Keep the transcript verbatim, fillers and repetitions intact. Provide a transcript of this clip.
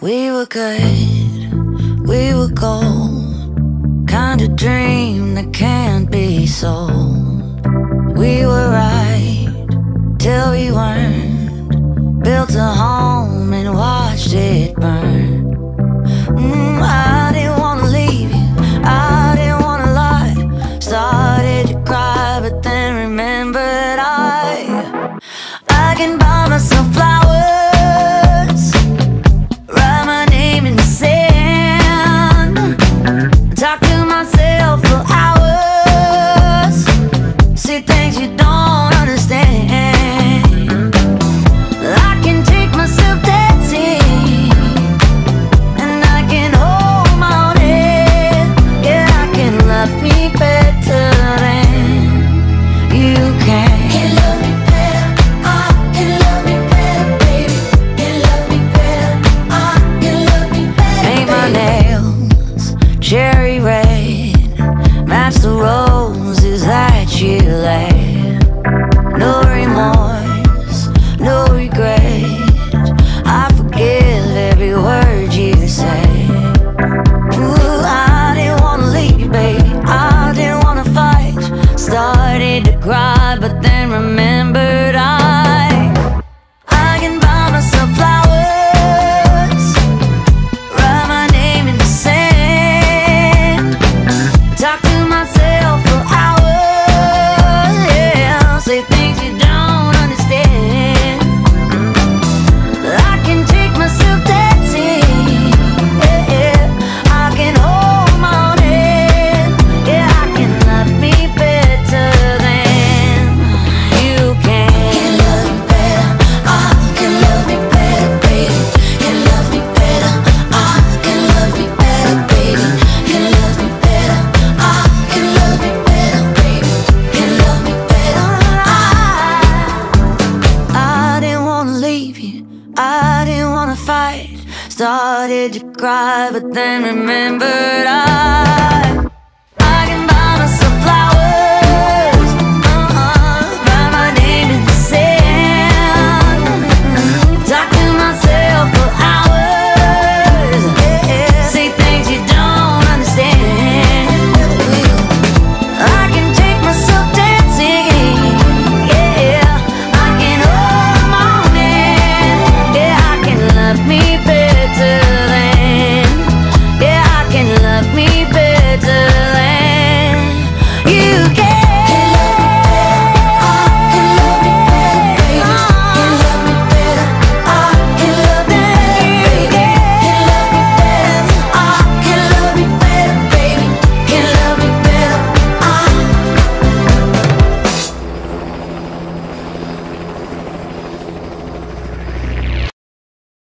We were good, we were gold, kind of dream that can't be sold. We were right till we weren't, built a home and watched it burn. mm, I didn't wanna leave you, I didn't wanna lie. Started to cry but then remembered I I can buy myself flowers, talk to myself for hours, see things you don't understand. I can take myself dancing, and I can hold my own head. Yeah, I can love me better than you can. Can love me better, I can love me better, baby. Can love me better, I can love me better. Paint my nails cherry red, match the roses that you laid. No remorse, no regret, I forgive every word you say. Ooh, I didn't wanna leave you, baby, I didn't wanna fight. Started to cry, but then remembered I I can buy myself flowers, started to cry, but then remembered I